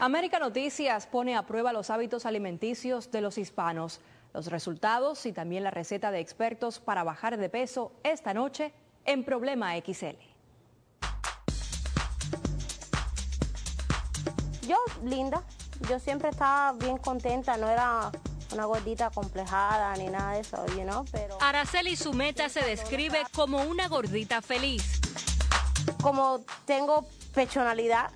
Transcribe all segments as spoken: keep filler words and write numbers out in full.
América Noticias pone a prueba los hábitos alimenticios de los hispanos. Los resultados y también la receta de expertos para bajar de peso esta noche en Problema X L. Yo, linda, yo siempre estaba bien contenta, no era una gordita complejada ni nada de eso, you know, pero... Araceli, su meta, se describe como una gordita feliz. Como tengo personalidad,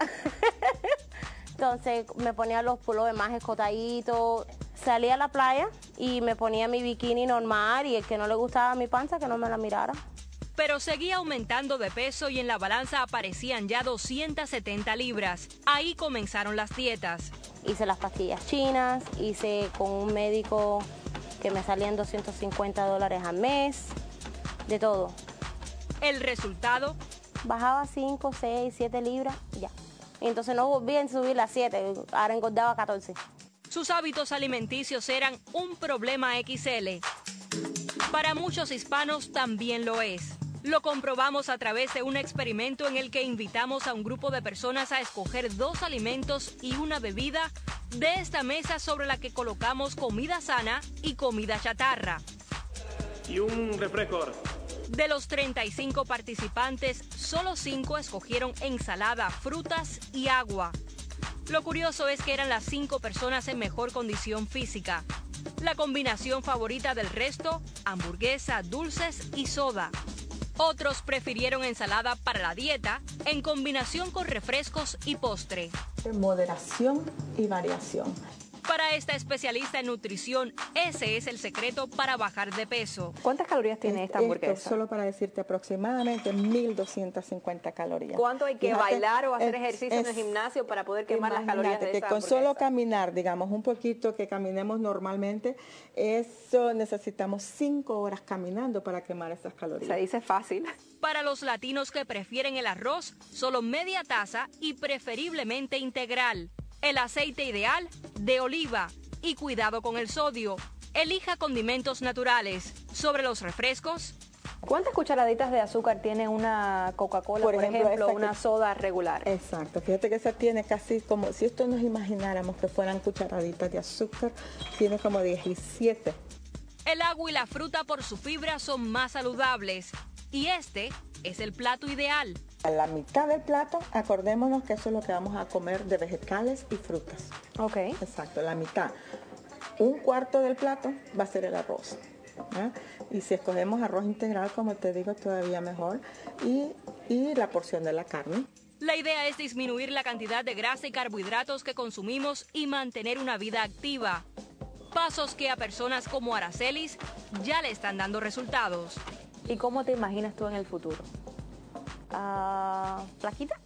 entonces me ponía los pullovers más escotaditos. Salía a la playa y me ponía mi bikini normal, y el que no le gustaba mi panza, que no me la mirara. Pero seguía aumentando de peso y en la balanza aparecían ya doscientas setenta libras. Ahí comenzaron las dietas. Hice las pastillas chinas, hice con un médico que me salían doscientos cincuenta dólares al mes, de todo. ¿El resultado? Bajaba cinco, seis, siete libras, ya. Y entonces no volví a subir las siete, ahora engordaba catorce. Sus hábitos alimenticios eran un problema X L. Para muchos hispanos también lo es. Lo comprobamos a través de un experimento en el que invitamos a un grupo de personas a escoger dos alimentos y una bebida de esta mesa sobre la que colocamos comida sana y comida chatarra. Y un refresco ahora. De los treinta y cinco participantes, solo cinco escogieron ensalada, frutas y agua. Lo curioso es que eran las cinco personas en mejor condición física. La combinación favorita del resto, hamburguesa, dulces y soda. Otros prefirieron ensalada para la dieta, en combinación con refrescos y postre. Moderación y variación. Para esta especialista en nutrición, ese es el secreto para bajar de peso. ¿Cuántas calorías tiene esta hamburguesa? Esto, solo para decirte, aproximadamente mil doscientas cincuenta calorías. ¿Cuánto hay que Fíjate, bailar o hacer es, ejercicio es, en el gimnasio para poder quemar las calorías de esa hamburguesa? Que con solo caminar, digamos, un poquito que caminemos normalmente, eso necesitamos cinco horas caminando para quemar esas calorías. Se dice fácil. Para los latinos que prefieren el arroz, solo media taza y preferiblemente integral. El aceite ideal de oliva y cuidado con el sodio. Elija condimentos naturales. Sobre los refrescos. ¿Cuántas cucharaditas de azúcar tiene una Coca-Cola, por, por ejemplo, ejemplo una que... soda regular? Exacto. Fíjate que esa tiene casi como, si esto nos imagináramos que fueran cucharaditas de azúcar, tiene como diecisiete. El agua y la fruta por su fibra son más saludables. Y este es el plato ideal. A la mitad del plato, acordémonos que eso es lo que vamos a comer de vegetales y frutas. Ok. Exacto, la mitad. Un cuarto del plato va a ser el arroz. ¿eh? Y si escogemos arroz integral, como te digo, todavía mejor. Y, y la porción de la carne. La idea es disminuir la cantidad de grasa y carbohidratos que consumimos y mantener una vida activa. Pasos que a personas como Aracelis ya le están dando resultados. ¿Y cómo te imaginas tú en el futuro? Uh, flaquita.